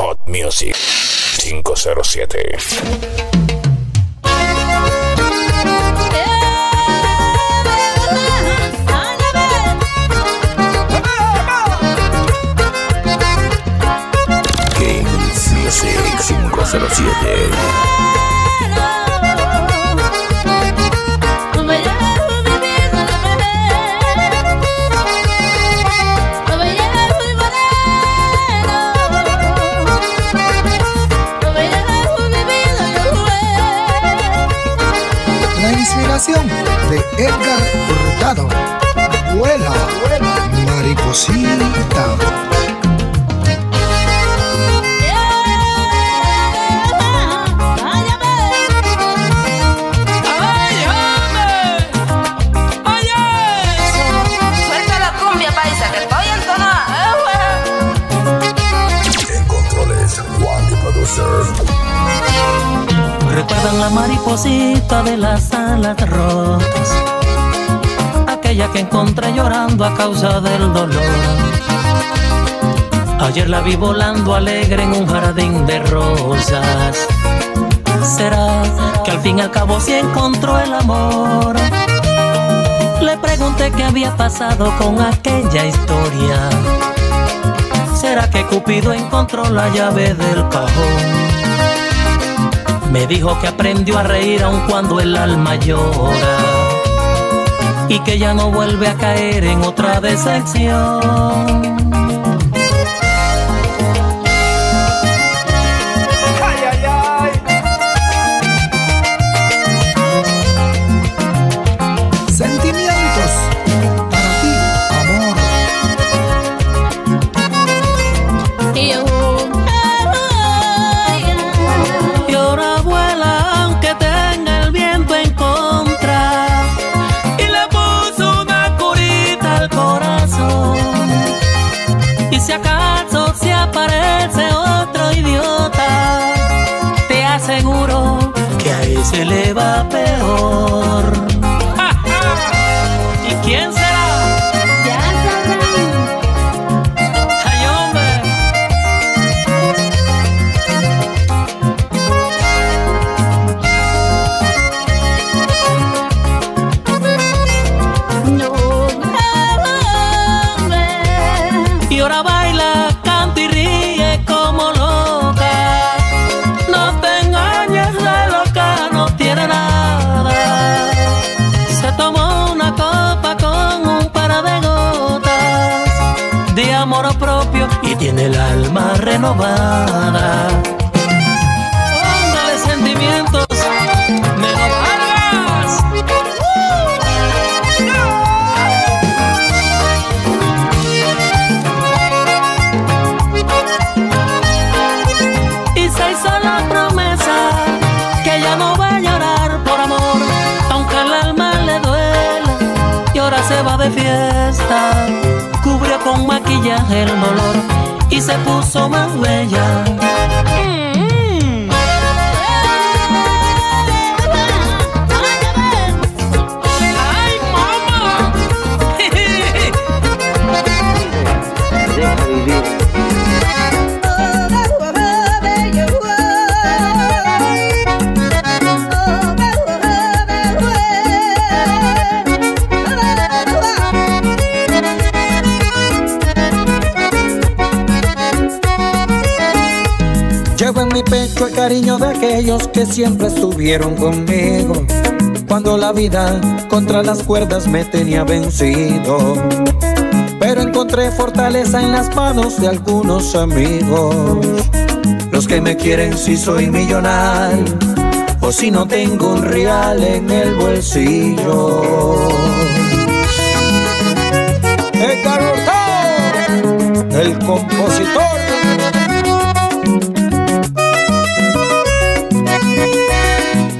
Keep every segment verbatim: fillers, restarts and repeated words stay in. Hot Music cinco cero siete. cinco cero siete. La inspiración de Edgar Hurtado. Vuela, mariposita. Recuerdan la mariposita de las alas rotas, aquella que encontré llorando a causa del dolor. Ayer la vi volando alegre en un jardín de rosas. ¿Será que al fin y al cabo sí encontró el amor? Le pregunté qué había pasado con aquella historia. ¿Será que Cupido encontró la llave del cajón? Me dijo que aprendió a reír aun cuando el alma llora, y que ya no vuelve a caer en otra decepción. Ay, ay, ay. Sentimientos para ti, amor. Y yo si acaso se aparece otro idiota, te aseguro que a ese le va peor. ¡Ja, ja! ¿Y quién será? Ya sabrán. ¡Ay, hombre! No, hombre. Y ahora va. Amor propio y tiene el alma renovada. Onda de sentimientos, me lo pagas. Y se hizo la promesa que ya no va a llorar por amor, aunque el alma le duela, y ahora se va de fiesta. Cubrió con maquillaje el dolor y se puso más bella. Mm-hmm. ¡Ay, mamá! Deja vivir. En mi pecho el cariño de aquellos que siempre estuvieron conmigo, cuando la vida contra las cuerdas me tenía vencido. Pero encontré fortaleza en las manos de algunos amigos, los que me quieren si soy millonario o si no tengo un real en el bolsillo. Edgar Hurtado, el compositor.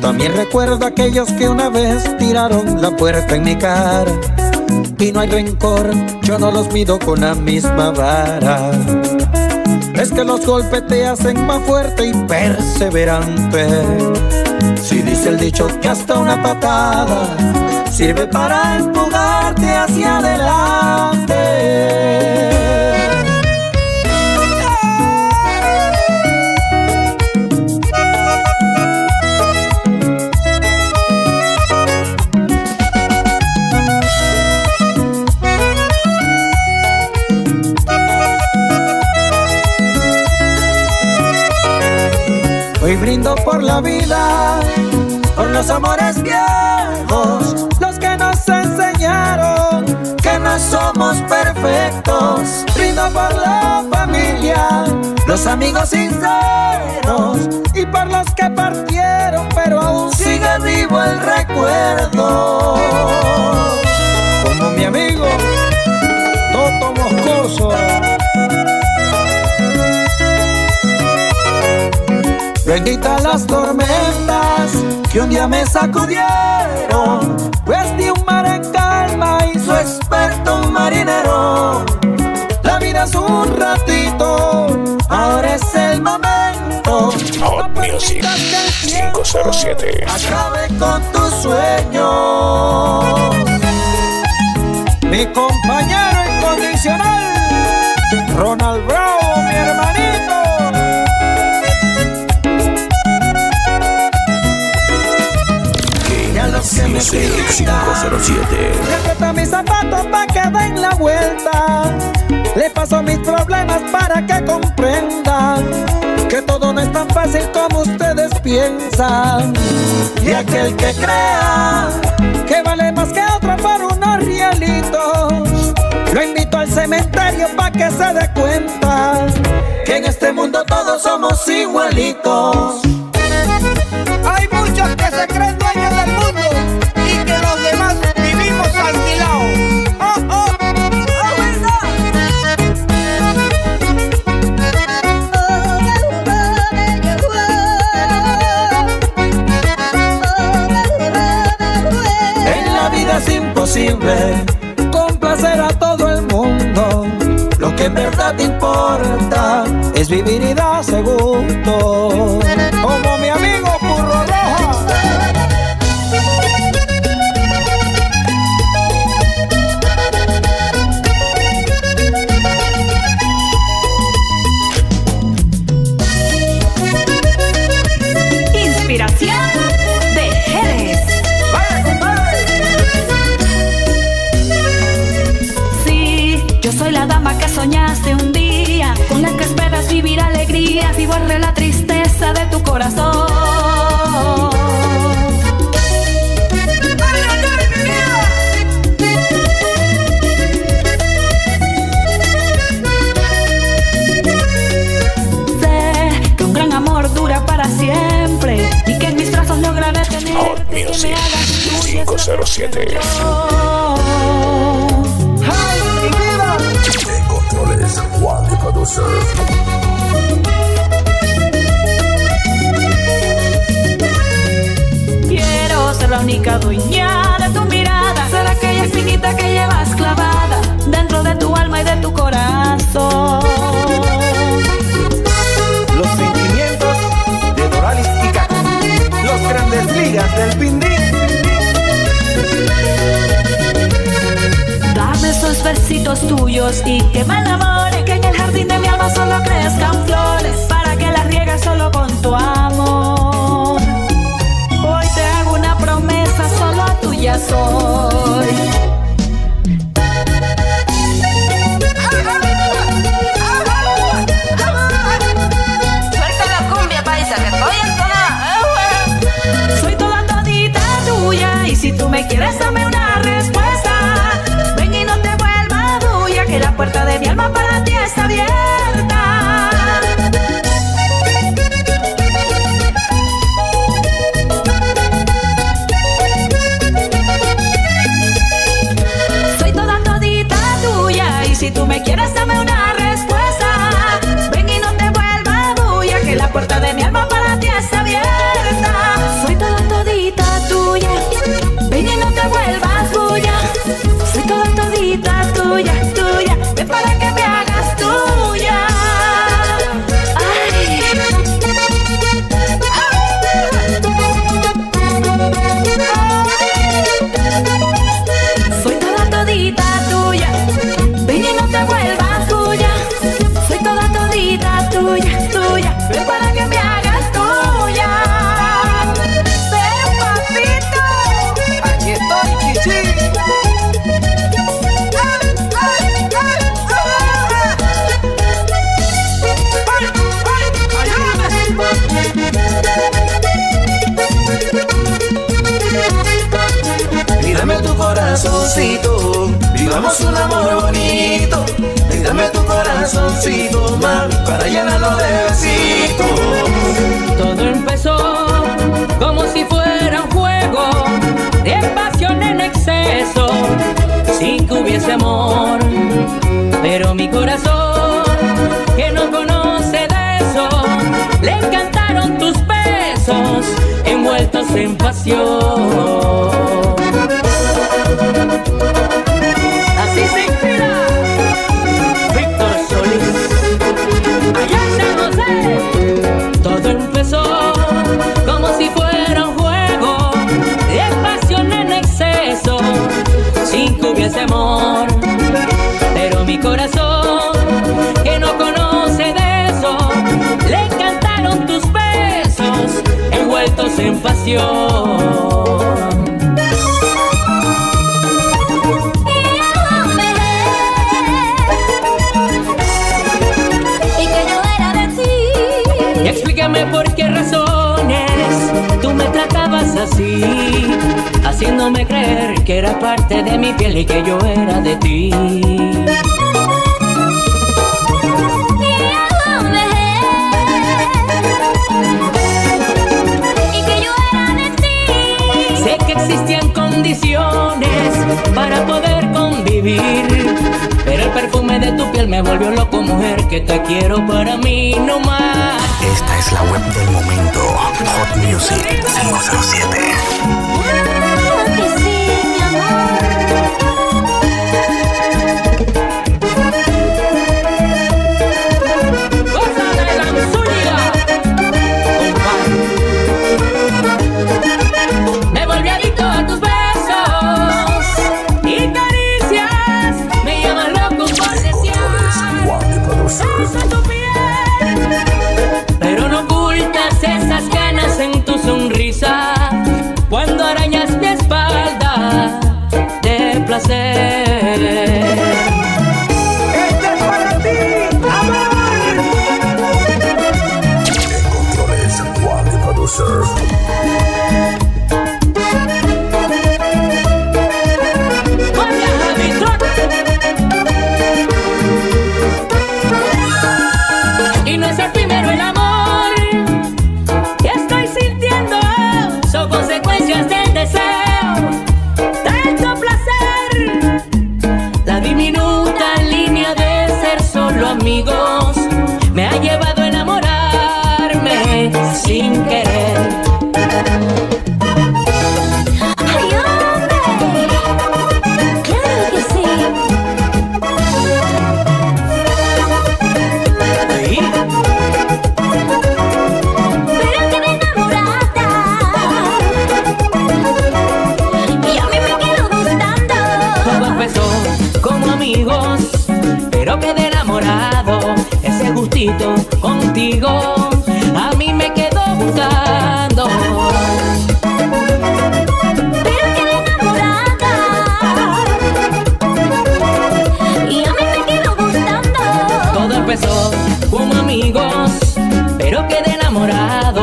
También recuerdo a aquellos que una vez tiraron la puerta en mi cara, y no hay rencor, yo no los mido con la misma vara. Es que los golpes te hacen más fuerte y perseverante. Si dice el dicho que hasta una patada sirve para empujarte hacia adelante. Hoy brindo por la vida, por los amores viejos, los que nos enseñaron que no somos perfectos. Brindo por la familia, los amigos sinceros y por los que partieron, pero aún sigue vivo el recuerdo. Como mi amigo Toto Moscoso. Bendita las tormentas que un día me sacudieron, pues de un mar en calma hizo experto un marinero. La vida es un ratito, ahora es el momento. Hot Music cinco cero siete. Acabe con tus sueños, mi compañero incondicional Ronald Brown, mi hermanito. cinco cero siete. Respeto mis zapatos para que den la vuelta. Le paso mis problemas para que comprendan que todo no es tan fácil como ustedes piensan. Y aquel que crea que vale más que otro por unos rielitos, lo invito al cementerio para que se dé cuenta que en este mundo todos somos igualitos. Hay muchos que se creen dueños del mundo y que los demás vivimos alquilados. Oh, oh, oh, en la vida es imposible complacer a todo el mundo. Lo que en verdad importa es vivir y darse gusto. Como mi amigo Purro Roja. Inspiración de Jerez. Sí, yo soy la dama que soñaste un día, con la que esperas vivir alegrías y borre la tristeza de tu corazón. Sé que un gran amor dura para siempre y que en mis brazos lograré tener. Hot Music cinco cero siete. Juan The Producer. Quiero ser la única dueña de tu mirada, ser aquella espinita que llevas clavada dentro de tu alma y de tu corazón. Los sentimientos de Doralis y Kaku, los grandes ligas del Pindín. Dame esos versitos tuyos y que me enamore, que en el jardín de mi alma solo crezcan flores, para que las riegues solo con tu amor. Hoy te hago una promesa, solo tuya soy. Suelta la cumbia, paisa, que estoy entonada. Soy toda todita tuya, y si tú me quieres dame una respuesta. Ven y no te vuelva bulla, que la puerta de mi alma corazoncito, mami, para llenarlo de besitos. Todo empezó como si fuera un juego de pasión en exceso, sin que hubiese amor. Pero mi corazón, que no conoce de eso, le encantaron tus besos envueltos en pasión. Así se inspira Víctor Solís, allá en San José. Todo empezó como si fuera un juego de pasión en exceso, sin que hubiese amor. Pero mi corazón, que no conoce de eso, le encantaron tus besos envueltos en pasión. Explícame por qué razones tú me tratabas así, haciéndome creer que era parte de mi piel y que yo era de ti. Y que yo era de ti. Sé que existían condiciones para poder convivir, pero el perfume de tu piel me volvió loco, mujer, que te quiero para mí no más. Esta es la web del momento, Hot Music cinco cero siete. Claro que sí, mi amor. Gózala de la Zúñiga. Me volví adicto a tus besos y caricias. Me llaman loco por desear. Juan The Producer. Sonrisa cuando arañas mi espalda de placer. Este es para ti, amor. En controles, Juan The Producer. Y no es el primero el amor. Me ha llevado a enamorarme sin querer. ¡Ay, hombre! ¡Claro que sí! ¿Sí? ¡Pero que me enamoraste! Y a mí me quedo gustando. Todo empezó como amigos, pero quedé enamorada. Ese gustito contigo a mí me quedó gustando. Pero quedé enamorada y a mí me quedó gustando. Todo empezó como amigos, pero quedé enamorado.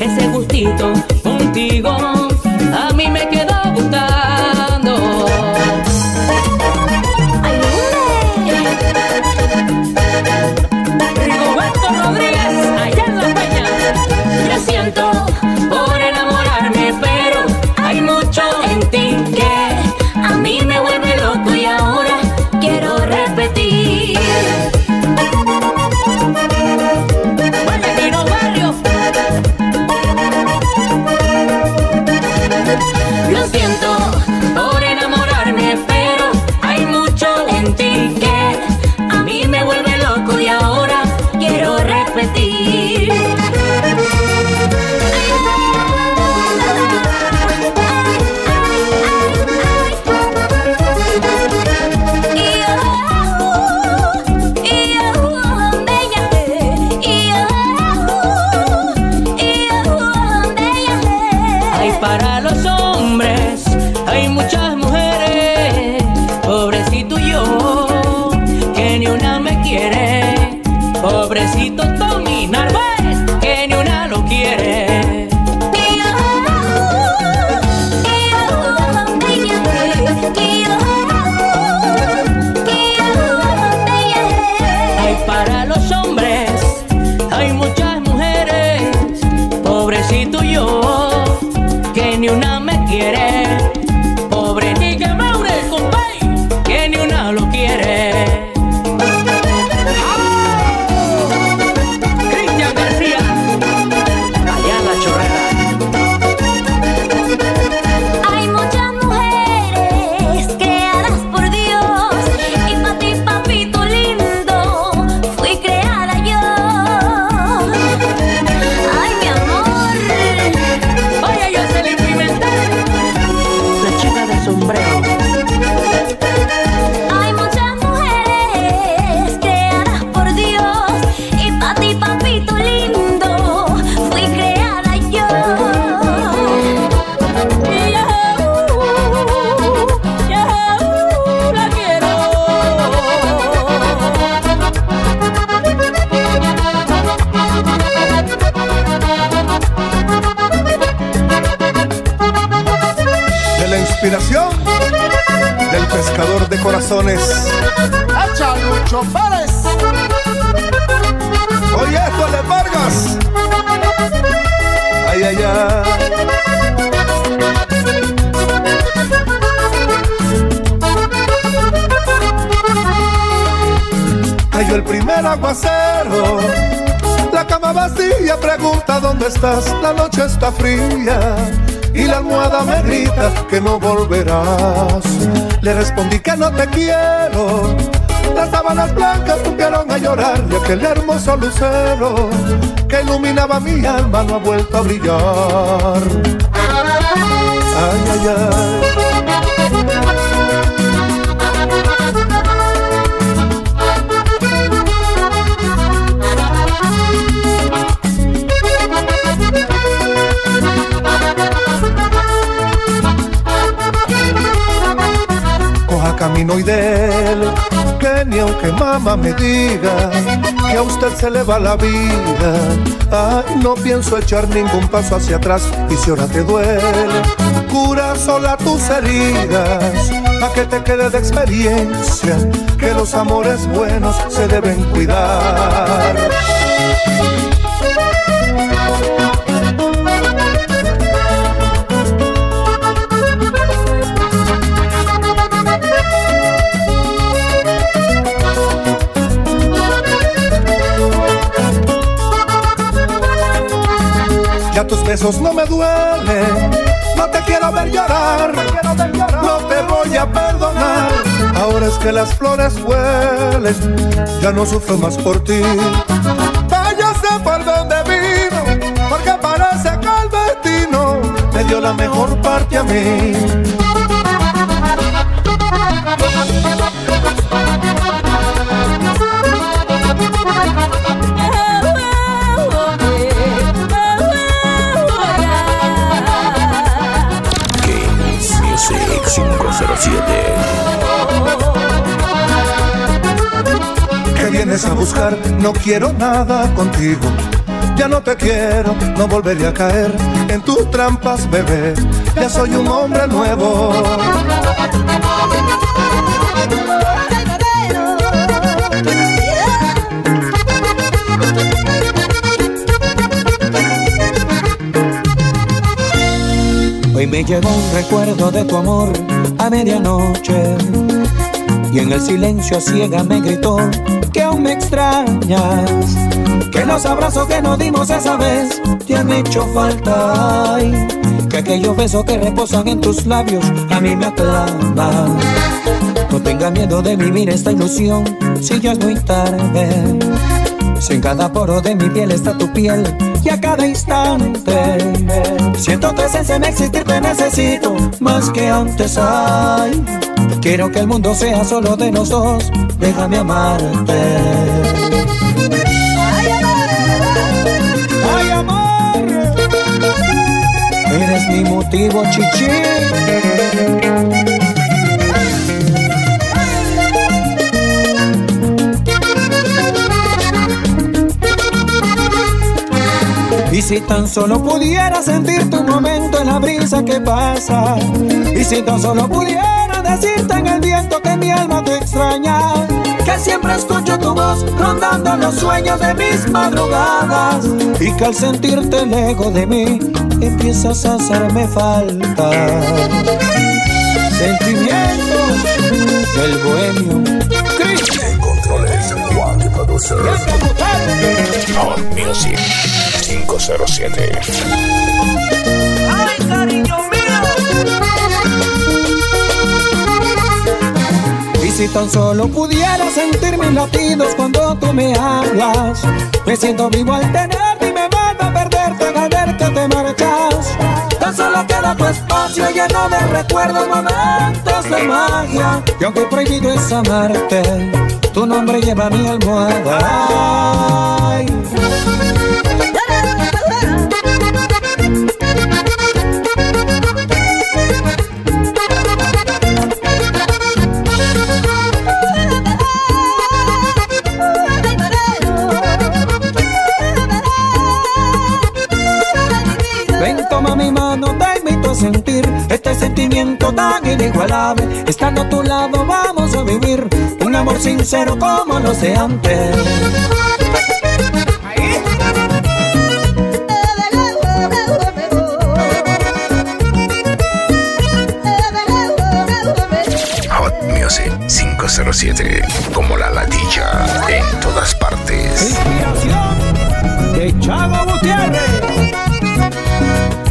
Ese gustito contigo a mí me quedó gustando. Rigoberto Rodríguez, allá en La Peña. Lo siento por enamorarme, pero hay mucho en ti que a mí me vuelve loco y ahora quiero repetir. ¡Vuelve, Tino Barrio! corazones. ¡Echa Lucho Pérez! ¡Oye, esto le Vargas! ¡Ay, ay, ay! Cayó el primer aguacero, la cama vacía pregunta dónde estás, la noche está fría y la almohada me grita que no volverás. Le respondí que no te quiero, las sábanas blancas tuvieron a llorar y aquel hermoso lucero que iluminaba mi alma no ha vuelto a brillar. Ay, ay, ay. Camino y de él, que ni aunque mamá me diga que a usted se le va la vida, ay, no pienso echar ningún paso hacia atrás. Y si ahora te duele, cura sola tus heridas, a que te quede de experiencia que los amores buenos se deben cuidar. Ya tus besos no me duelen, no te quiero ver llorar, no te voy a perdonar. Ahora es que las flores huelen, ya no sufro más por ti. Váyase por donde vino, porque parece que el destino me dio la mejor parte a mí. ¿Qué vienes a buscar? No quiero nada contigo. Ya no te quiero, no volveré a caer en tus trampas, bebé. Ya soy un hombre nuevo. Hoy me llegó un recuerdo de tu amor a medianoche, y en el silencio a ciega me gritó que aún me extrañas, que los abrazos que nos dimos esa vez te han hecho falta, ay, que aquellos besos que reposan en tus labios a mí me aclaman. No tenga miedo de vivir esta ilusión si ya es muy tarde, si en cada poro de mi piel está tu piel y a cada instante siento tu esencia en existir, te necesito más que antes, ay, quiero que el mundo sea solo de los dos, déjame amarte. Ay, amor, ay, amor, eres mi motivo, chichi. Y si tan solo pudiera sentir tu momento en la brisa que pasa, y si tan solo pudiera decirte en el viento que mi alma te extraña, que siempre escucho tu voz rondando los sueños de mis madrugadas, y que al sentirte lejos de mí empiezas a hacerme falta. Sentimientos del bohemio Cristian. Controles Juan The Producer. Hot Music cinco cero siete. ¡Ay, cariño mío! Y si tan solo pudiera sentir mis latidos cuando tú me hablas, me siento vivo al tenerte y me vuelvo a perderte al ver que te marchas. Tan solo queda tu espacio lleno de recuerdos, momentos de magia, y aunque prohibido es amarte, tu nombre lleva mi almohada. Ay. Sentir este sentimiento tan inigualable, estando a tu lado vamos a vivir. amor sincero como los de antes. Hot Music cinco cero siete, como la ladilla en todas partes. Inspiración de Chavo Gutiérrez.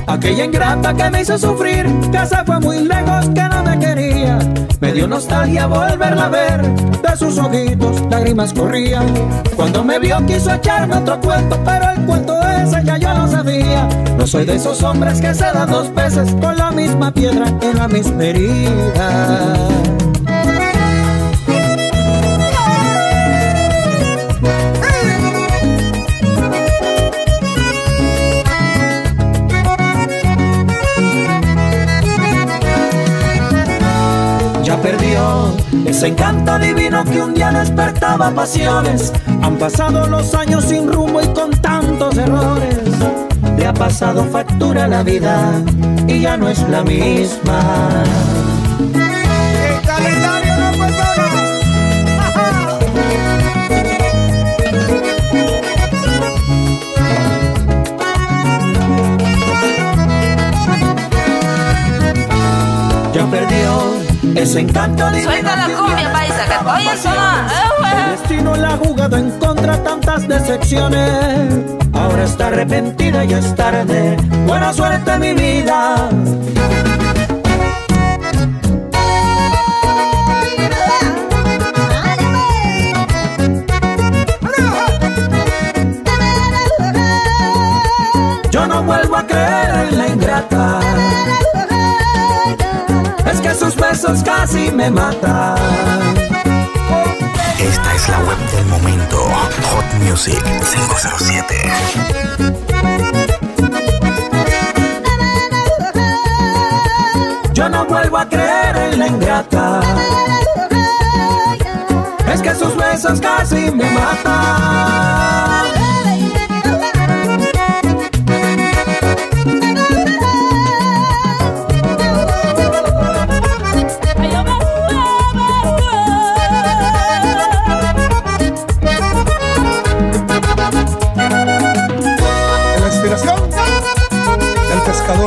Aquella ingrata que me hizo sufrir, que se fue muy lejos, que no me quería. Me dio nostalgia volverla a ver, de sus ojitos lágrimas corrían. Cuando me vio quiso echarme otro cuento, pero el cuento ese ya yo lo sabía. No soy de esos hombres que se dan dos veces con la misma piedra en la misma herida. Perdió ese encanto divino que un día despertaba pasiones. Han pasado los años sin rumbo y con tantos errores. Le ha pasado factura a la vida y ya no es la misma. Ya perdió ese encanto divino. Suelta la cumbia, paisa, que voy a sonar. El destino la ha jugado en contra, tantas decepciones. Ahora está arrepentida, ya es tarde. Buena suerte, mi vida. Yo no vuelvo a creer en la ingrata. Es que sus besos casi me matan. Esta es la web del momento. Hot Music cinco cero siete. Yo no vuelvo a creer en la ingrata. Es que sus besos casi me matan.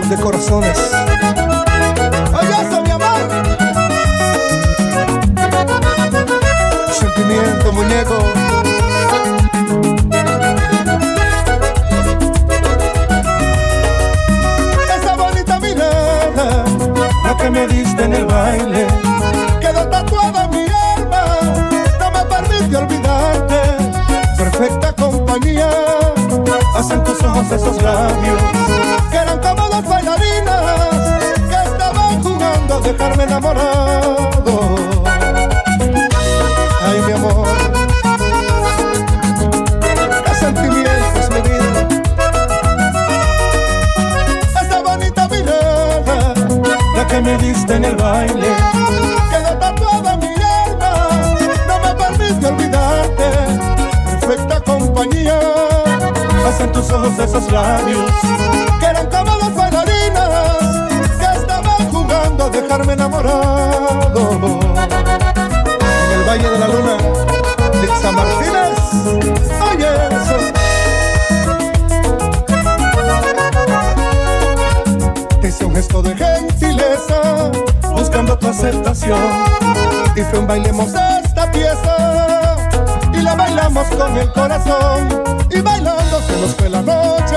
De corazones. ¡Oye eso, mi amor! Sentimiento, muñeco. Esa bonita mirada, la que me diste en el baile, quedó tatuada en mi alma, no me permite olvidarte. Perfecta compañía hacen tus ojos, esos labios que eran como bailarinas que estaban jugando a dejarme enamorado. Ay, mi amor, qué sentimientos, mi vida. Esa bonita mirada, la que me diste en el baile, quedó tatuada en mi alma, no me permite olvidarte. Perfecta compañía hacen tus ojos, esos labios que eran como los bailarinas que estaban jugando a dejarme enamorado. En el Valle de la Luna, de San Martínez. Oye eso. Te hice un gesto de gentileza buscando tu aceptación, y fue un bailemos esta pieza y la bailamos con el corazón. Y bailando se nos fue la noche,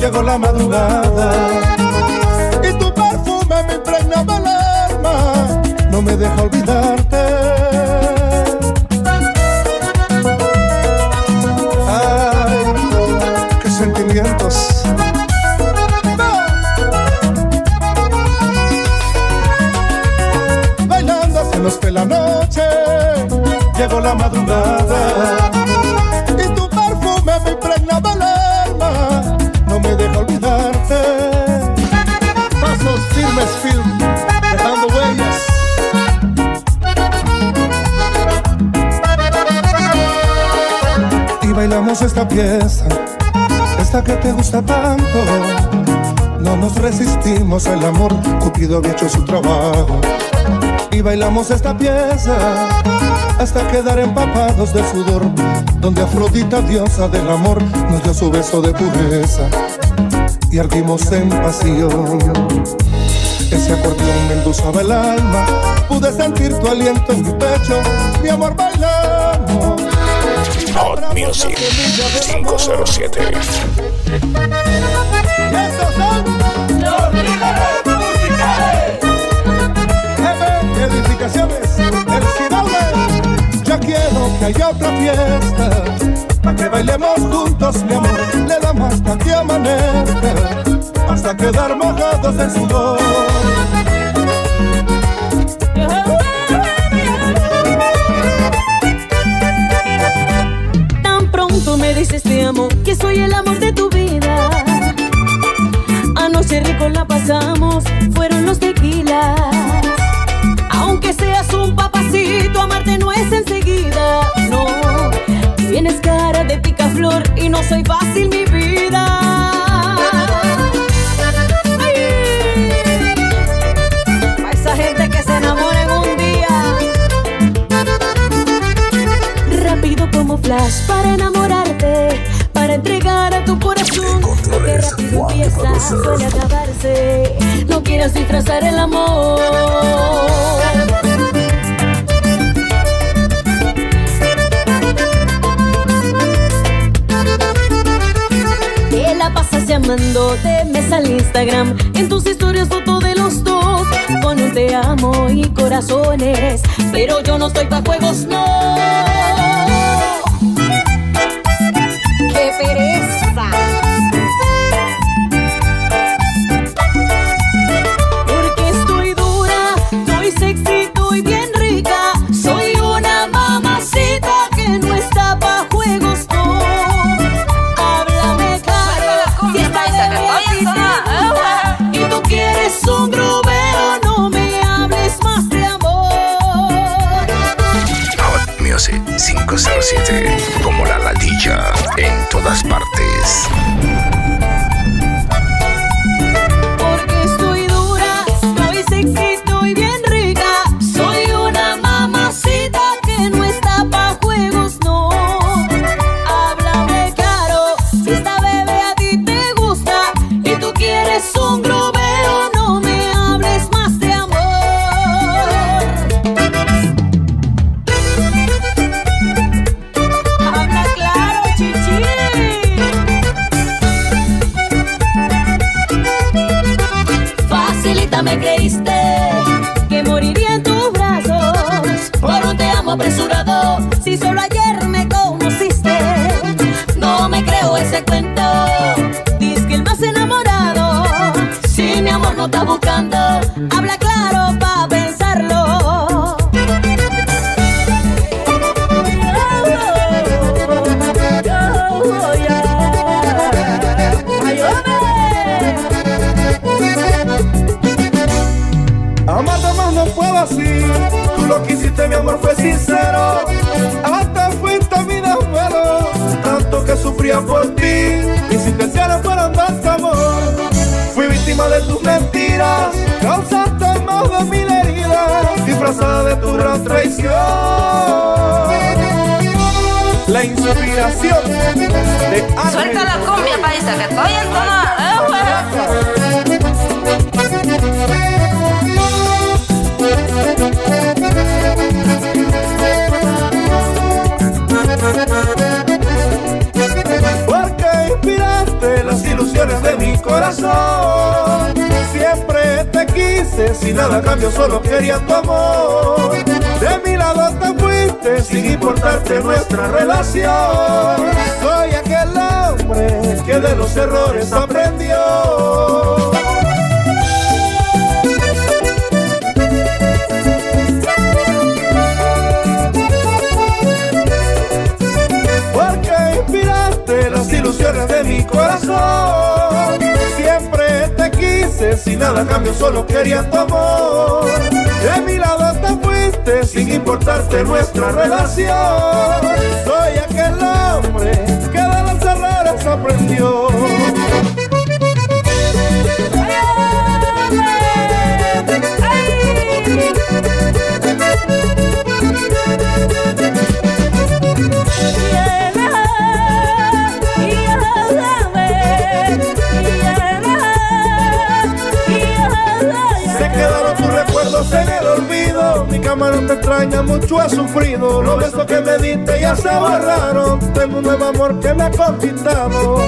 llegó la madrugada, y tu perfume me impregnaba el alma, no me deja olvidarte. Ay, qué sentimientos. No. Bailando se nos fue la noche, llegó la madrugada, y tu perfume me impregnaba el alma, no me deja olvidarte. Pasos firmes, firmes, dejando huellas. Y bailamos esta pieza, esta que te gusta tanto. No nos resistimos al amor, Cupido había hecho su trabajo. y bailamos esta pieza hasta quedar empapados de sudor, donde Afrodita, diosa del amor, nos dio su beso de pureza y ardimos en pasión. Ese acordeón me endulzaba el alma, pude sentir tu aliento en mi pecho. Mi amor, bailamos Hot Music cinco cero siete. Y estos son los líderes musicales. Jefe, edificaciones, el yo quiero que haya otra fiesta, pa' que bailemos juntos, mi amor. Le damos hasta que amanezca, hasta quedar mojados en sudor. Tan pronto me dices te amo, que soy el amor de tu vida. Anoche rico la pasamos, fueron los tequilas. Aunque seas un papacito, amarte no es enseguida, no. Tienes cara de picaflor y no soy fácil, mi vida. Flash para enamorarte, para entregar a tu corazón lo que rápido empieza a sola acabarse. No quieras disfrazar el amor. Te la pasas llamándote, me sale Instagram, en tus historias foto de los dos, con un te amo y corazones, pero yo no estoy pa' juegos, no. Pereza. Porque estoy dura, estoy sexy, estoy bien rica. Soy una mamacita que no está pa' juegos, no. Háblame cara, si está de mi piscina y tú quieres un grubero, no me hables más de amor. Hot Music cinco cero siete, como la ladilla en todas partes. Porque estoy dura, estoy sexy, estoy bien rica. Soy una mamacita que no está pa' juegos, no. Háblame caro, si esta bebé a ti te gusta y tú quieres un grubeo, no me hables más de amor. Habla claro, chichi. Me creíste que moriría en tus brazos por un te amo apresurado, si solo ayer me conociste. No me creo ese cuento, dice que el más enamorado. Si mi amor no está buscando, habla claro pa' pensarlo. Lo que hiciste, mi amor, fue sincero. Hasta fuiste mi desvelo, tanto que sufría por ti. Mis intenciones fueron darte amor. Fui víctima de tus mentiras, causaste más de mil heridas, disfrazada de tu gran traición. La inspiración de Ángel. Suelta la cumbia, paisa, que estoy en tono. Porque inspiraste las ilusiones de mi corazón. Siempre te quise, sin nada cambio, solo quería tu amor. De mi lado te fuiste, sin importarte nuestra relación. Soy aquel hombre que de los errores aprendió. Ilusiones de mi corazón. Siempre te quise, sin nada cambio, solo quería tu amor. De mi lado te fuiste, sin importarte nuestra relación. Soy aquel hombre que de los errores aprendió. ¡Ay, ay, ay! cama no te extraña, mucho he sufrido. Los besos que me diste ya se borraron. Tengo un nuevo amor que me ha conquistado.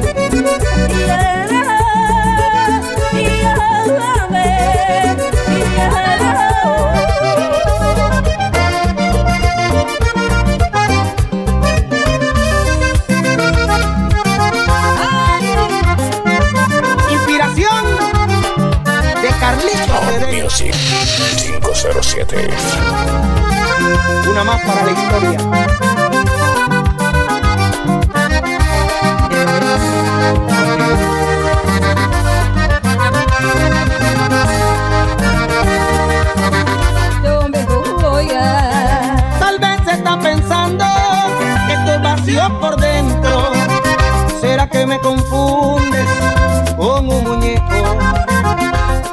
Inspiración de Carlitos. Hot Music cinco cero siete. Una más para la historia. Yo me voy a... Tal vez se está pensando que estoy vacío por dentro. ¿Será que me confundes con un muñeco?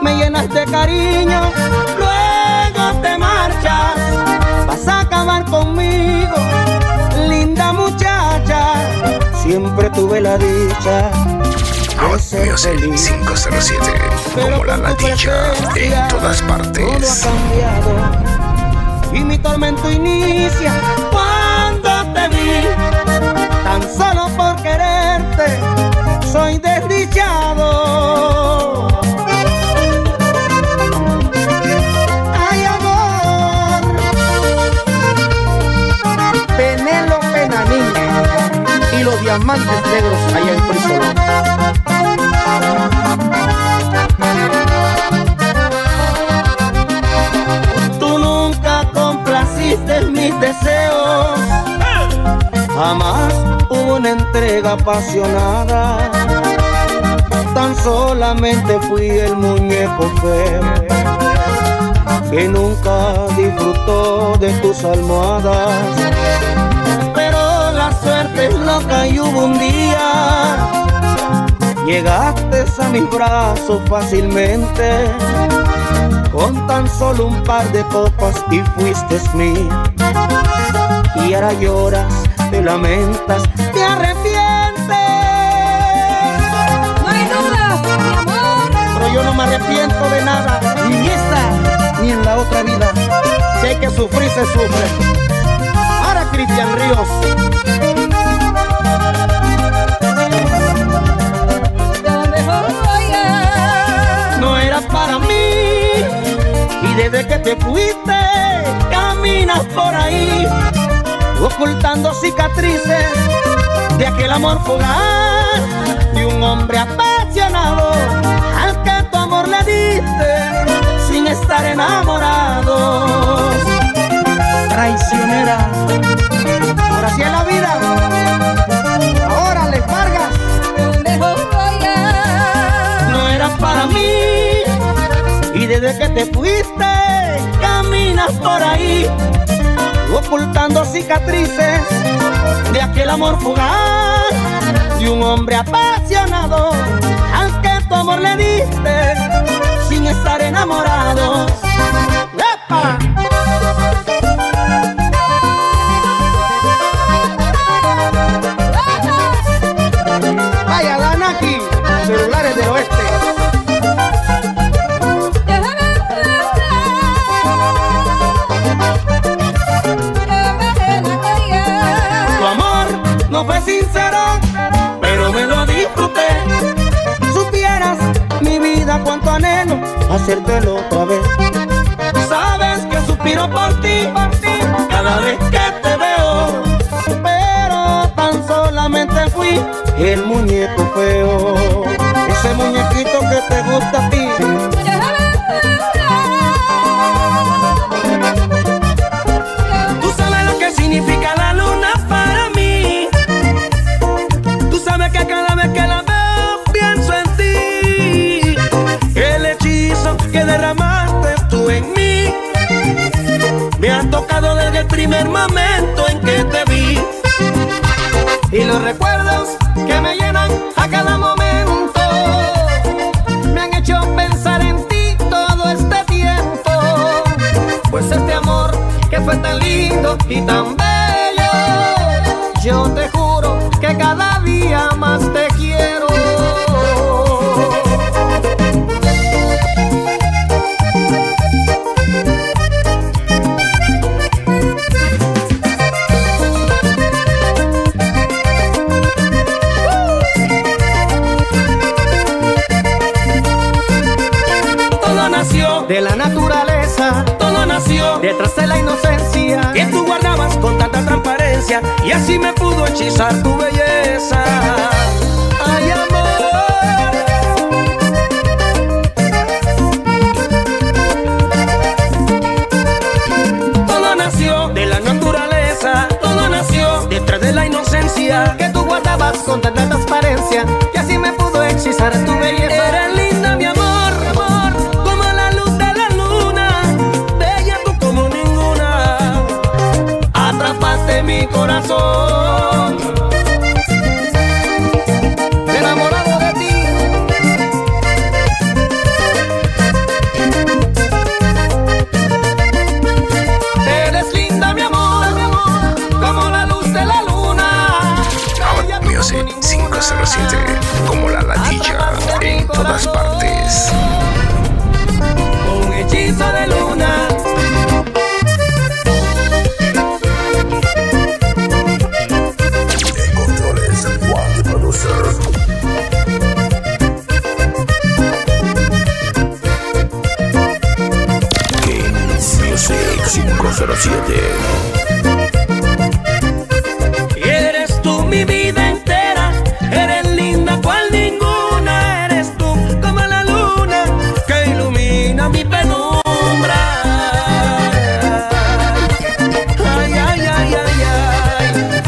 Me llenas de cariño, luego te marchas. Vas a acabar conmigo, linda muchacha. Siempre tuve la dicha Hot Music cinco cero siete, como la ladilla en todas partes. Todo ha cambiado y mi tormento inicia cuando te vi. Tan solo por quererte soy desdichado. Ay, amor. Penelo Paganín y los diamantes negros allá en prisión. Tú nunca complaciste mis deseos, jamás hubo una entrega apasionada. Tan solamente fui el muñeco feo que nunca disfrutó de tus almohadas. Pero la suerte es loca y hubo un día, llegaste a mis brazos fácilmente, con tan solo un par de copas y fuiste mía. Y ahora lloras, te lamentas, te arrepientes. No hay duda, mi amor. Pero yo no me arrepiento de nada, ni en esta, ni en la otra vida. Si hay que sufrir, se sufre. Ahora Cristian Ríos. Para mí, y desde que te fuiste caminas por ahí ocultando cicatrices de aquel amor fugaz de un hombre apasionado al que tu amor le diste sin estar enamorado. Traicionera, por así es la vida. Ahora les Vargas. ¿Dónde voy a? No era para mí. Y desde que te fuiste, caminas por ahí, ocultando cicatrices de aquel amor fugaz, de un hombre apasionado, al que tu amor le diste, sin estar enamorado. ¡Epa! Vaya Danaki, Celulares del Oeste. No fue sincero, pero me lo disfruté. Supieras mi vida cuánto anhelo hacértelo otra vez. Sabes que suspiro por ti, por ti, cada vez que te veo. Pero tan solamente fui el muñeco feo, ese muñequito que te gusta a ti. Tú sabes lo que significa la luna para mí. Que cada vez que la veo pienso en ti. El hechizo que derramaste tú en mí me ha tocado desde el primer momento en que te vi. Y los recuerdos que me llenan a cada momento me han hecho pensar en ti todo este tiempo. Pues este amor que fue tan lindo y tan bello, yo te juro que cada más te quiero. de la naturaleza. Todo nació detrás de la inocencia que tú guardabas con tanta transparencia, y así me pudo hechizar tu belleza. Ay, amor. Todo nació de la naturaleza, todo nació detrás de la inocencia que tú guardabas con tanta transparencia, y así me pudo hechizar tu belleza. Eres linda, mi amor, mi corazón, enamorado de ti. Eres linda, mi amor, como la luz de la luna. Hot Music cinco cero siete, como la ladilla en todas partes. Un hechizo de luna. Kings Music cinco cero siete. Eres tú mi vida entera, eres linda cual ninguna, eres tú como la luna que ilumina mi penumbra. Ay, ay, ay, ay, ay.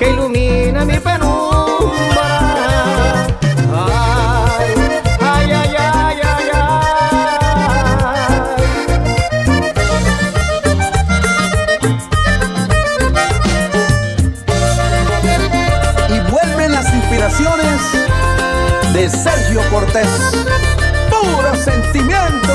Que ilumina mi penumbra. Ay, ay, ay, ay, ay, ay. Y vuelven las inspiraciones de Sergio Cortés. Puro sentimiento.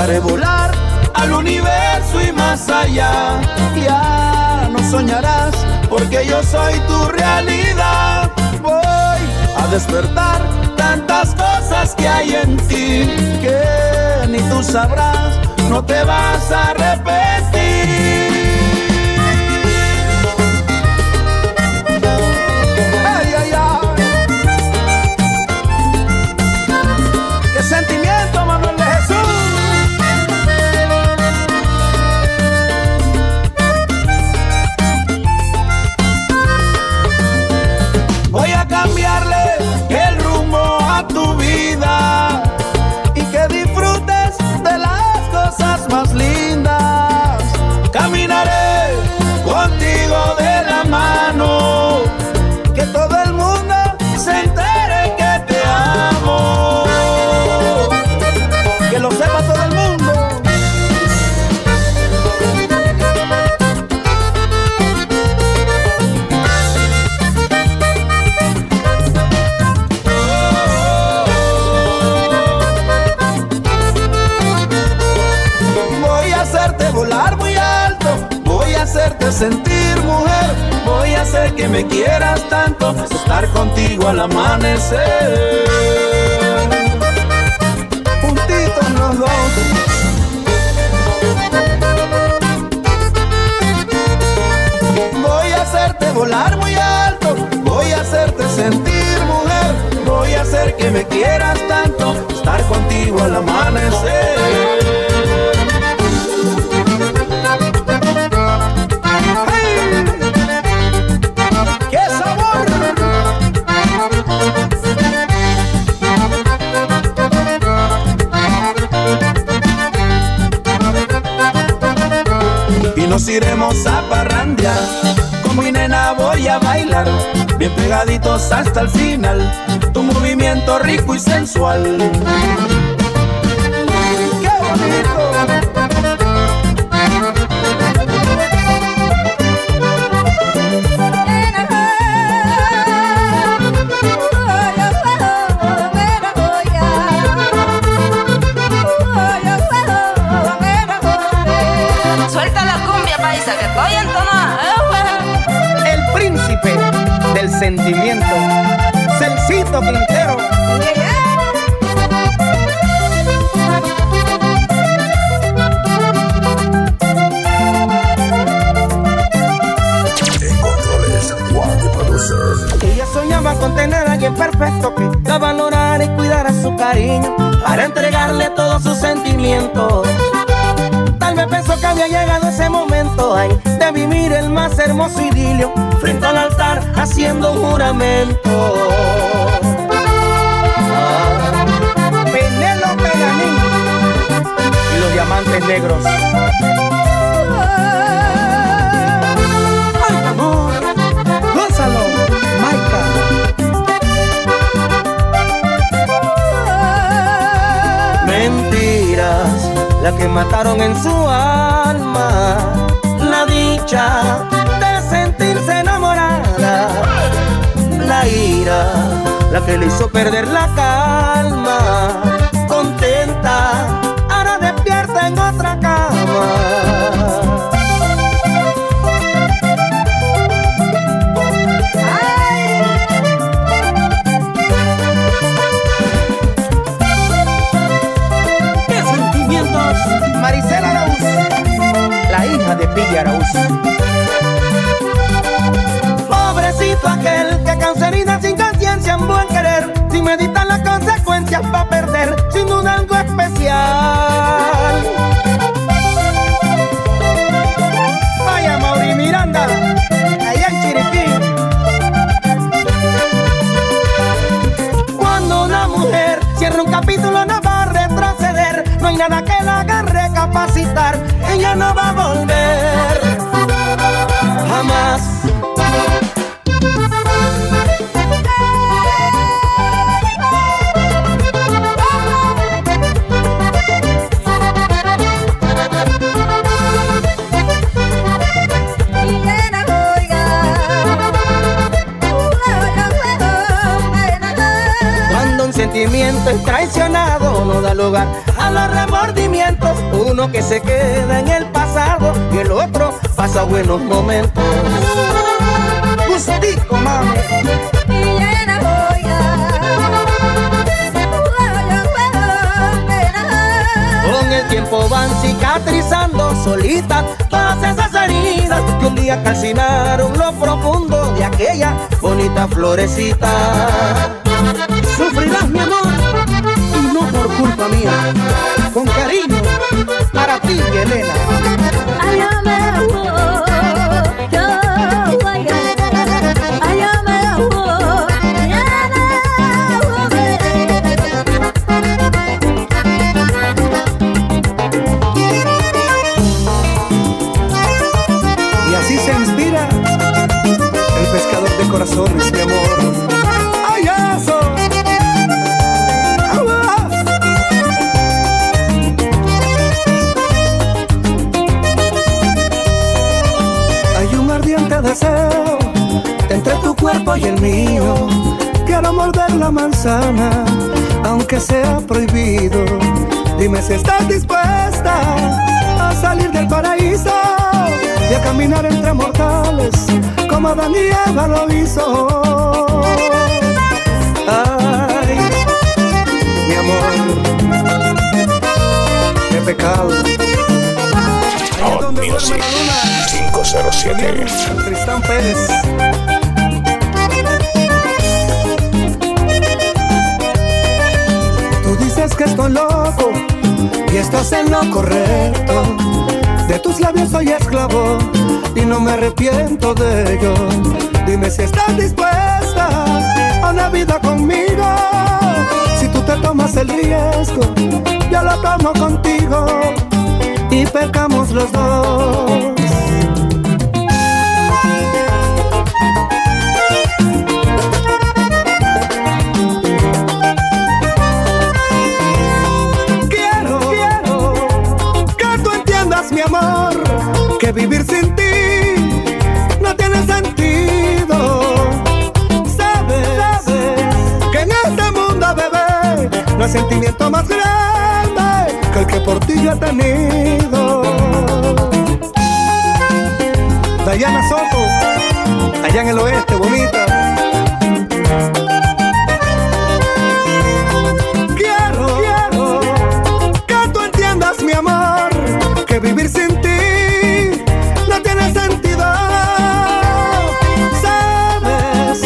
Haré volar al universo y más allá. Ya no soñarás, porque yo soy tu realidad. Voy a despertar tantas cosas que hay en ti, que ni tú sabrás, no te vas a arrepentir. Ay, ay, ay. ¡Qué sentimiento, Manuel de Jesús! Cambiarle el rumbo a tu vida y que disfrutes de las cosas más lindas. Caminaré contigo de la mano, que todo el mundo se entere que te amo, que lo sepa todo el mundo. Hacerte sentir mujer, voy a hacer que me quieras tanto, estar contigo al amanecer. Juntitos los dos. Voy a hacerte volar muy alto, voy a hacerte sentir mujer, voy a hacer que me quieras tanto, estar contigo al amanecer. Nos iremos a parrandear, con mi nena voy a bailar, bien pegaditos hasta el final, tu movimiento rico y sensual. ¡Qué bonito! Suelta la cumbia, paisa, que estoy entonada. El príncipe del sentimiento, Sencito Quintero. Ella soñaba con tener a alguien perfecto que la valorara y cuidara su cariño para entregarle todos sus sentimientos. Tal vez pensó que había llegado ese momento, ay, de vivir el más hermoso idilio frente al altar haciendo un juramento. Ah, Penelo Paganín y los diamantes negros. Ay, amor, gózalo. Mentiras, la que mataron en su alma la dicha de sentirse enamorada. La ira, la que le hizo perder la calma. Contenta, ahora despierta en otra cama. Maricela Arauz, la hija de Pilla Arauz. Pobrecito aquel que causa heridas sin conciencia en buen querer, sin meditar las consecuencias va a perder, sin duda algo especial. Vaya Mauri Miranda, allá en Chiriquín. Cuando una mujer cierra un capítulo no va a retroceder, no hay nada que la haga capacitar, ella no va a volver jamás. Cuando un sentimiento es traicionado no da lugar a los remordimientos, uno que se queda en el pasado y el otro pasa buenos momentos. Justico, mami. Con el tiempo van cicatrizando solitas todas esas heridas que un día calcinaron lo profundo de aquella bonita florecita. Sufrirás, mi amor, por culpa mía, con cariño para ti, Elena. Y así se inspira el pescador de corazones, mi amor. Deseo entre tu cuerpo y el mío, quiero morder la manzana aunque sea prohibido. Dime si estás dispuesta a salir del paraíso y a caminar entre mortales como Adán y Eva lo hizo. Ay, mi amor, qué pecado. Hot Music cinco cero siete, Cristian Pérez. Tú dices que estoy loco y estás en lo correcto. De tus labios soy esclavo y no me arrepiento de ello. Dime si estás dispuesta a una vida conmigo. Si tú te tomas el riesgo, yo lo tomo contigo y pecamos los dos. Quiero, quiero que tú entiendas, mi amor, que vivir sin ti no tiene sentido. Sabes, sabes que en este mundo, bebé, no hay sentimiento más grande que el que por ti yo he tenido. Dayana Soto, allá en el oeste, bonita. Quiero, quiero que tú entiendas, mi amor, que vivir sin ti no tiene sentido. Sabes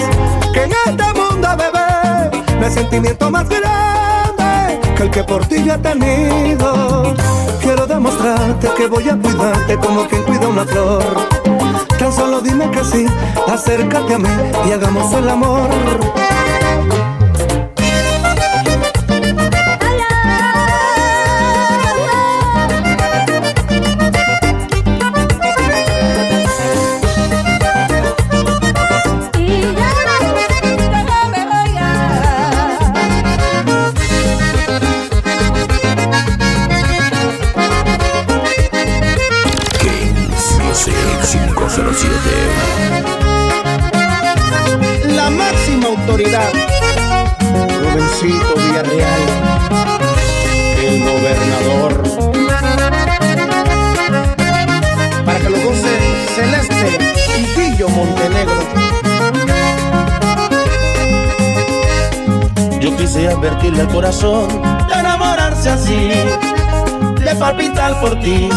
que en este mundo, bebé, no hay sentimiento más grande que el que por ti yo he tenido. Quiero demostrarte que voy a cuidarte como quien cuida una flor. Tan solo dime que sí, acércate a mí y hagamos el amor. La máxima autoridad, Rubéncito Villarreal, el gobernador, para que lo goce Celeste y Tillo Montenegro. Yo quise advertirle al corazón de enamorarse así, de palpitar por ti.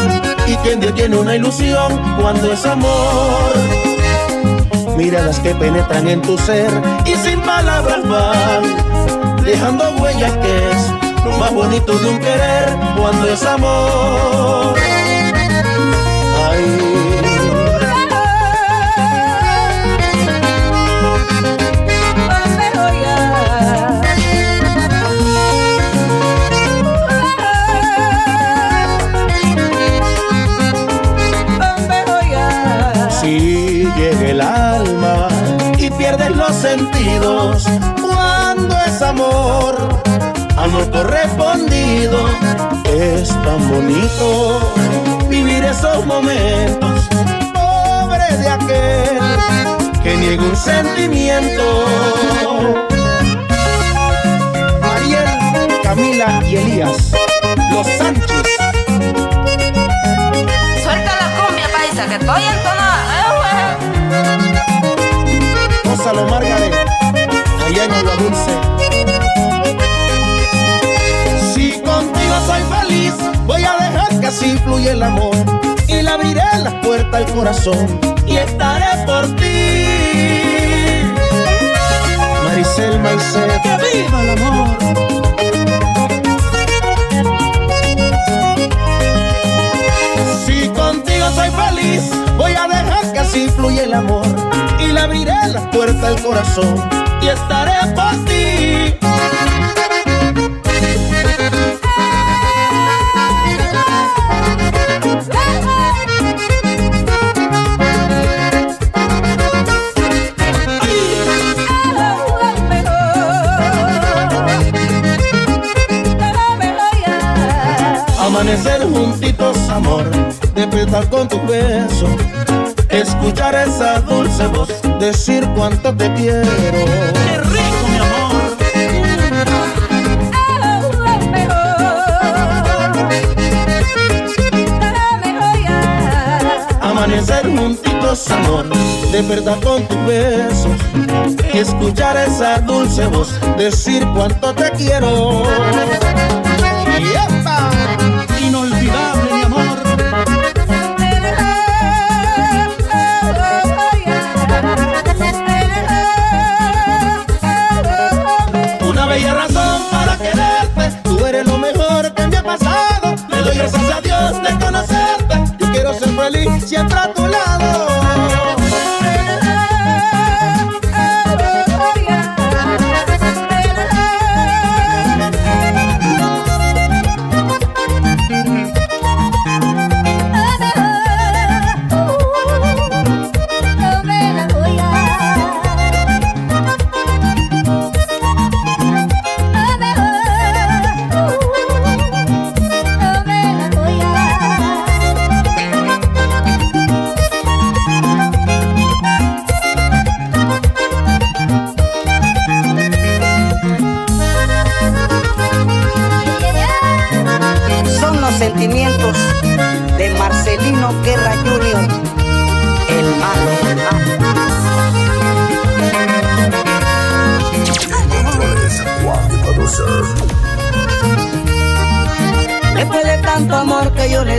Y quien Dios tiene una ilusión cuando es amor. Miradas que penetran en tu ser y sin palabras van, dejando huellas que es lo más bonito de un querer cuando es amor. Ay. Si llega el alma y pierdes los sentidos cuando es amor, amor correspondido. Es tan bonito vivir esos momentos, pobre de aquel que niega un sentimiento. Mariel, Camila y Elías, los Sánchez. Suelta la cumbia, paisa, que estoy entonado. Ósalo Margaret, allá en Agua Dulce. Si contigo soy feliz, voy a dejar que así fluya el amor, y le abriré las puertas al corazón y estaré por ti. Maricel, Maricel, que viva el amor. Contigo soy feliz, voy a dejar que así fluya el amor, y le abriré las puertas al corazón y estaré por ti. Amanecer juntitos, amor, despertar con tus besos, escuchar esa dulce voz, decir cuánto te quiero. ¡Qué rico, mi amor! Oh, es mejor. Amanecer juntitos, amor, despertar con tus besos, escuchar esa dulce voz, decir cuánto te quiero. Gracias a Dios de conocerte, yo quiero ser feliz siempre a tu lado.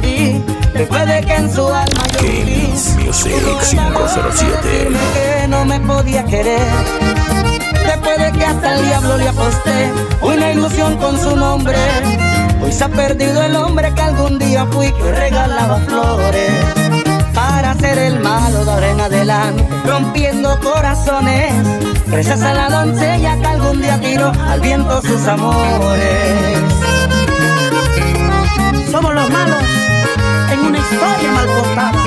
di. Después que en su alma yo viví. Kings Music cinco cero siete. Que no me podía querer. Después de que hasta el diablo le aposté una ilusión con su nombre. Hoy se ha perdido el hombre que algún día fui, que regalaba flores. Para ser el malo de ahora en adelante, rompiendo corazones. Gracias a la doncella que algún día tiró al viento sus amores. Somos los malos en una historia mal contada.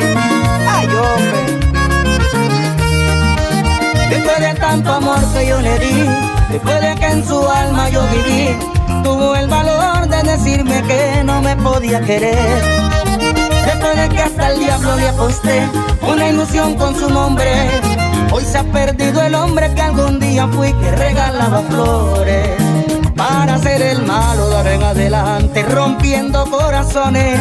Ay, hombre. Después de tanto amor que yo le di, después de que en su alma yo viví, tuvo el valor de decirme que no me podía querer. Después de que hasta el diablo le aposté una ilusión con su nombre. Hoy se ha perdido el hombre que algún día fui, que regalaba flores. Para ser el malo de ahora en adelante, rompiendo corazones.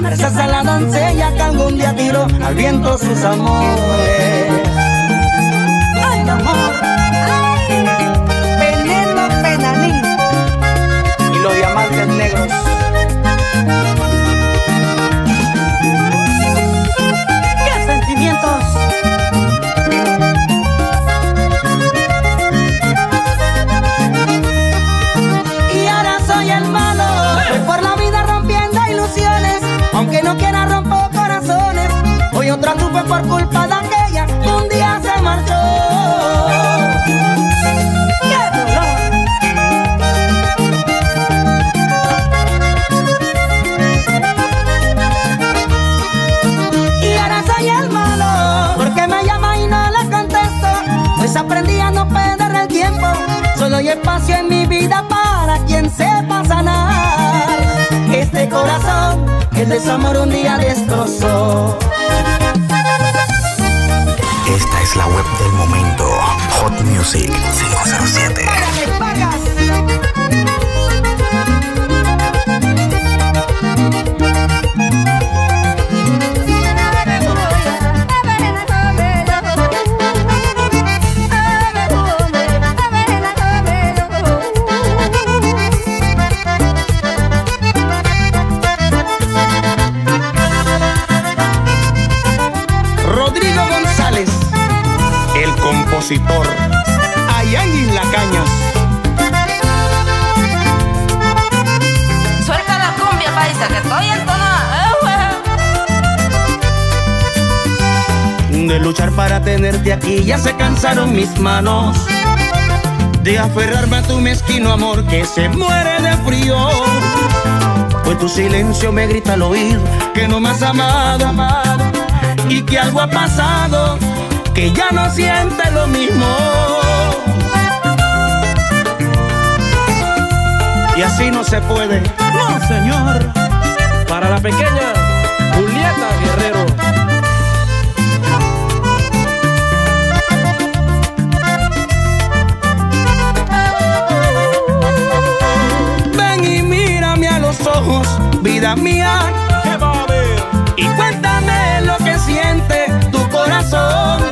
Gracias a la doncella que algún día tiró al viento sus amores. ¡Ay, amor! ¡Ay! Penelo Paganín y los diamantes negros. ¡Qué sentimientos! Aunque no quiera rompo corazones, hoy otra tuve por culpa de aquella que un día se marchó. ¡Qué dolor! Y ahora soy el malo, porque me llama y no le contesto. Pues aprendí a no perder el tiempo, solo hay espacio en mi vida para quien sepa sanar. Este corazón el desamor un día destrozó. Esta es la web del momento, Hot Music cinco cero siete. ¡Págale, pagas! Allá en La Cañas. Suelta la cumbia, paisa, que estoy entonada. De luchar para tenerte aquí ya se cansaron mis manos. De aferrarme a tu mezquino amor que se muere de frío. Pues tu silencio me grita al oír que no me has amado, amado, y que algo ha pasado que ya no siente lo mismo. Y así no se puede. No, señor. Para la pequeña Julieta Guerrero. Ven y mírame a los ojos, vida mía. ¿Qué va a haber? Y cuéntame lo que siente tu corazón.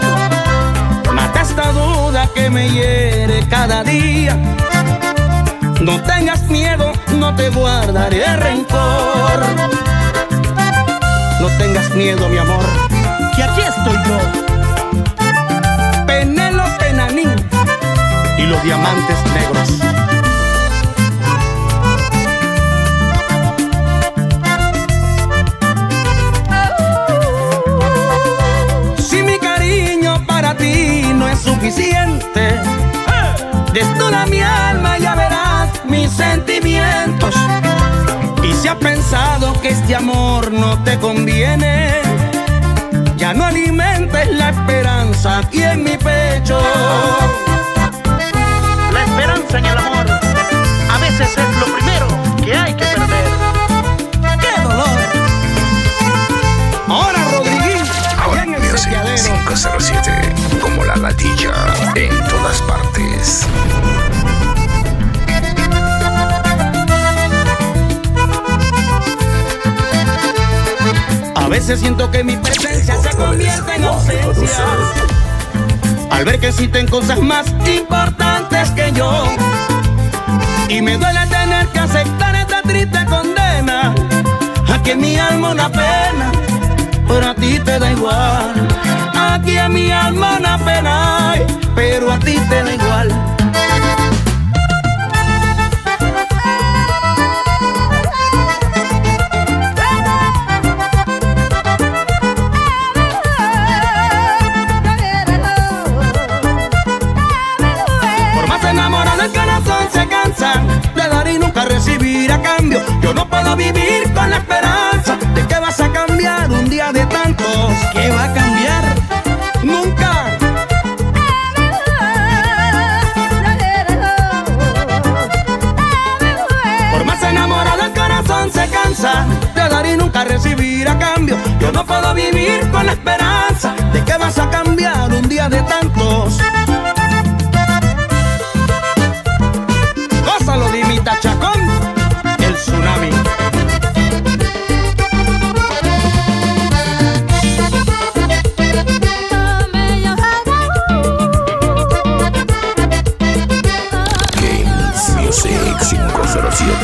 Esta duda que me hiere cada día. No tengas miedo, no te guardaré rencor. No tengas miedo, mi amor, que aquí estoy yo. Penelo Paganín y los diamantes negros. Suficiente, desnuda mi alma, ya verás mis sentimientos. Y si has pensado que este amor no te conviene, ya no alimentes la esperanza aquí en mi pecho. La esperanza en el amor a veces es lo primero que hay que perder. ¡Qué dolor! Ahora Rodríguez, ahora en el cinco cero siete. Como la gatilla en todas partes. A veces siento que mi presencia se convierte en ausencia, al ver que existen cosas más importantes que yo. Y me duele tener que aceptar esta triste condena, a Aquí en mi alma una pena, pero a ti te da igual. Aquí en mi alma una pena, pero a ti te da igual. De dar y nunca recibir a cambio. Yo no puedo vivir con la esperanza de que vas a cambiar un día de tantos. ¿Qué va a cambiar? Nunca. Por más enamorado el corazón se cansa de dar y nunca recibir a cambio. Yo no puedo vivir con la esperanza de que vas a cambiar un día de tantos. Chacón, el tsunami. Kings Music cinco cero siete.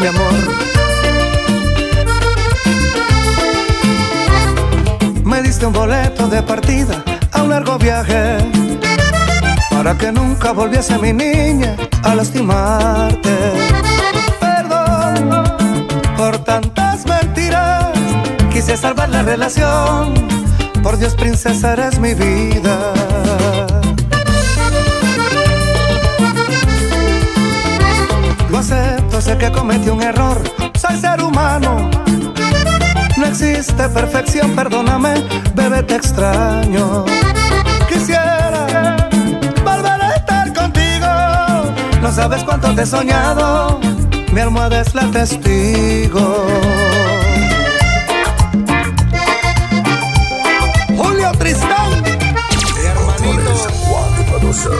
Mi amor, me diste un boleto de partida a un largo viaje, para que nunca volviese mi niña a lastimarte. Perdón por tantas mentiras, quise salvar la relación. Por Dios, princesa, eres mi vida. Lo acepto, sé que cometí un error, soy ser humano. No existe perfección, perdóname, bebé, te extraño. Quisiera volver a estar contigo. No sabes cuánto te he soñado, mi almohada es la testigo. Julio Tristán, hermanito Juan The Producer.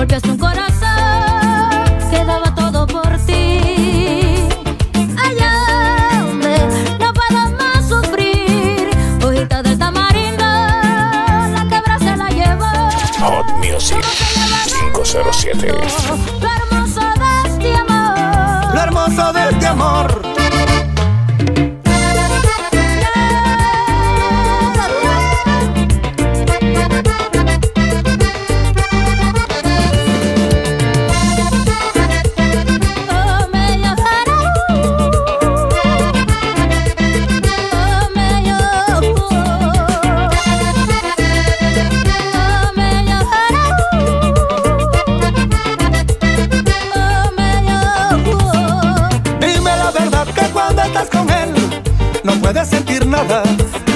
Porque es un corazón que daba todo por ti. Allá donde no puedo más sufrir, hojita de tamarindo, la cabra se la llevó. Hot Music cinco cero siete. Lo hermoso de este amor, lo hermoso de este amor.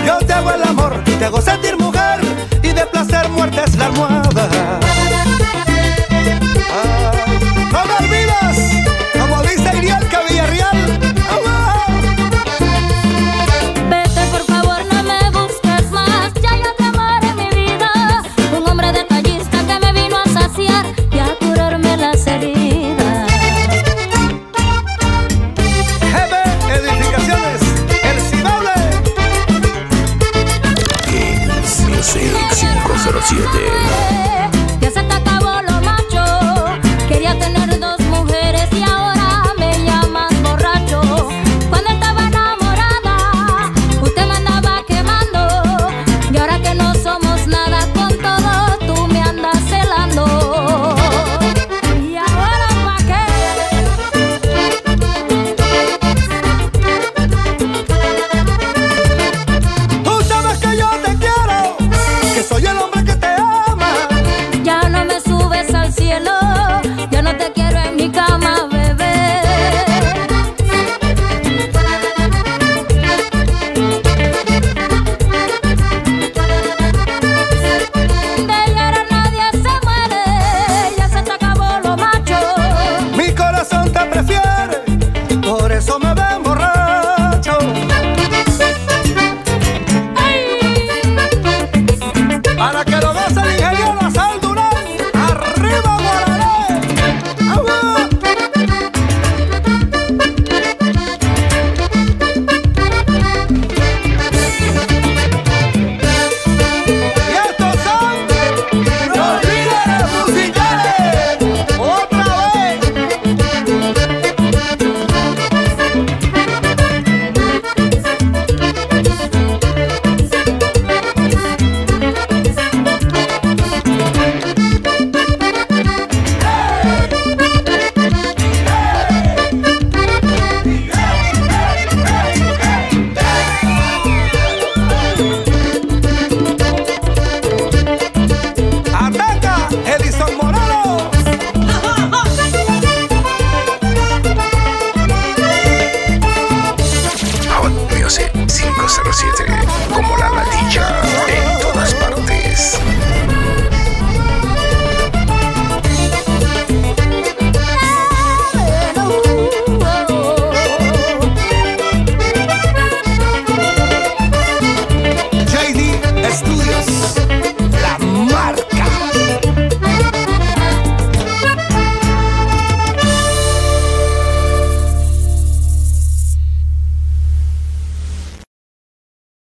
Yo te hago el amor, te hago sentir mujer, y de placer muerte es la almohada. Ay, no me olvidas, como dice Iriel Cavillarreal. Vete por favor, no me busques más, ya yo te amaré mi vida. Un hombre detallista que me vino a saciar y a curarme las heridas. G B Edificaciones. cinco cero siete. Ya se te acabó lo macho, quería tener dos mujeres. Dios.